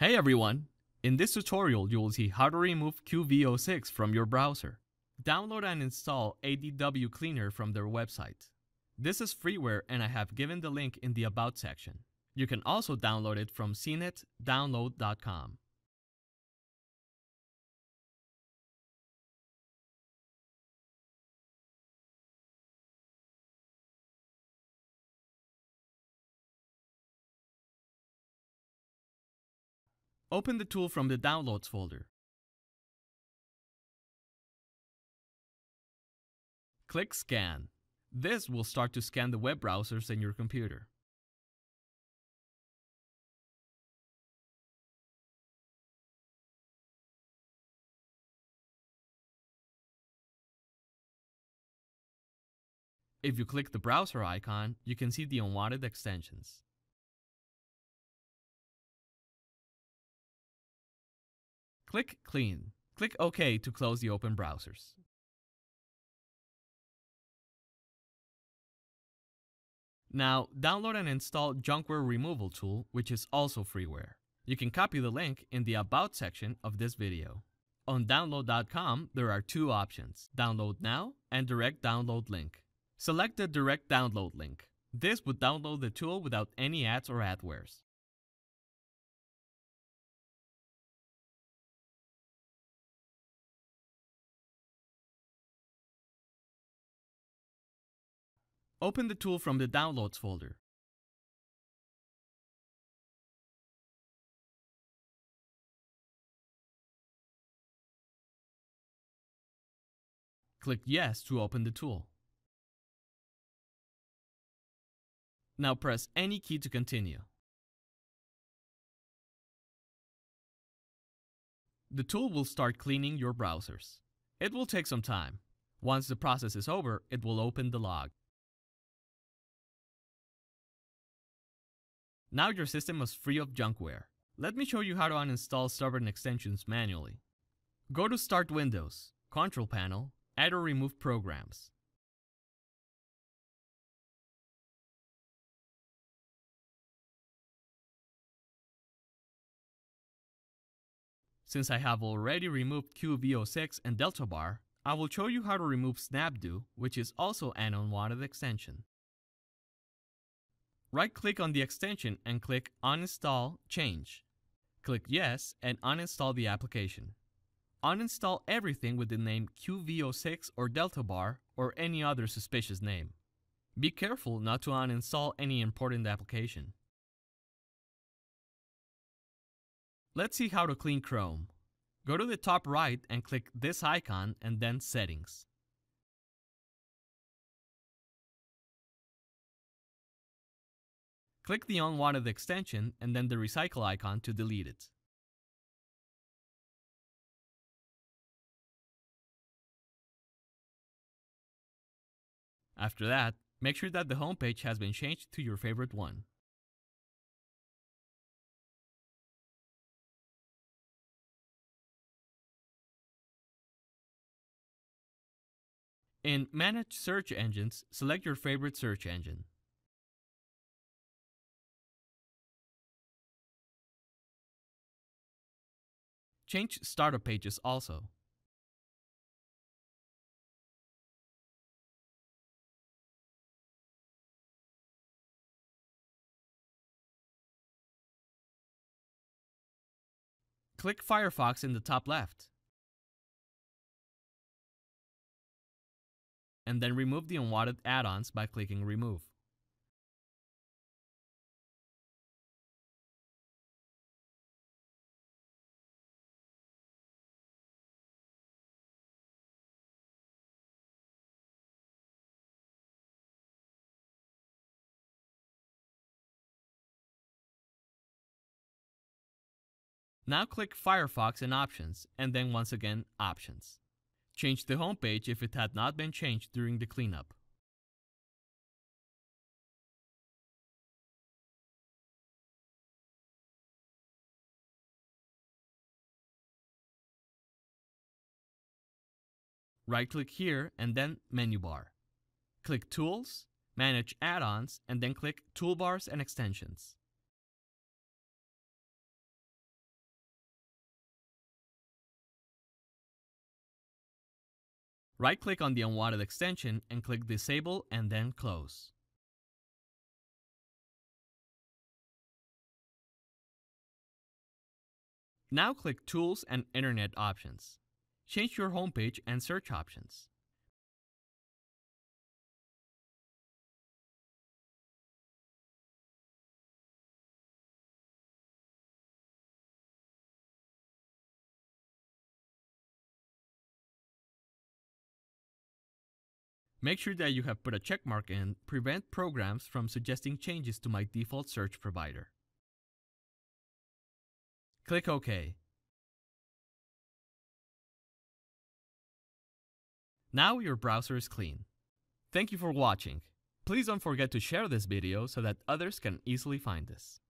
Hey everyone! In this tutorial you will see how to remove QV06 from your browser. Download and install ADWCleaner from their website. This is freeware and I have given the link in the About section. You can also download it from cnetdownload.com. Open the tool from the Downloads folder. Click Scan. This will start to scan the web browsers in your computer. If you click the browser icon, you can see the unwanted extensions. Click Clean. Click OK to close the open browsers. Now, download and install Junkware Removal Tool, which is also freeware. You can copy the link in the About section of this video. On download.com, there are two options, Download Now and Direct Download Link. Select the Direct Download Link. This would download the tool without any ads or adwares. Open the tool from the Downloads folder. Click Yes to open the tool. Now press any key to continue. The tool will start cleaning your browsers. It will take some time. Once the process is over, it will open the log. Now your system is free of junkware. Let me show you how to uninstall stubborn extensions manually. Go to Start Windows, Control Panel, Add or Remove Programs. Since I have already removed QV06 and Delta Bar, I will show you how to remove Snapdo, which is also an unwanted extension. Right-click on the extension and click Uninstall Change. Click Yes and uninstall the application. Uninstall everything with the name QV06 or Delta Bar or any other suspicious name. Be careful not to uninstall any important application. Let's see how to clean Chrome. Go to the top right and click this icon and then Settings. Click the unwanted extension and then the recycle icon to delete it. After that, make sure that the home page has been changed to your favorite one. In Manage Search Engines, select your favorite search engine. Change startup pages also. Click Firefox in the top left. And then remove the unwanted add-ons by clicking Remove. Now click Firefox in Options, and then once again Options. Change the home page if it had not been changed during the cleanup. Right-click here and then Menu Bar. Click Tools, Manage Add-ons, and then click Toolbars and Extensions. Right-click on the unwanted extension and click Disable and then Close. Now click Tools and Internet Options. Change your homepage and search options. Make sure that you have put a checkmark in Prevent Programs from Suggesting Changes to My Default Search Provider. Click OK. Now your browser is clean. Thank you for watching. Please don't forget to share this video so that others can easily find this.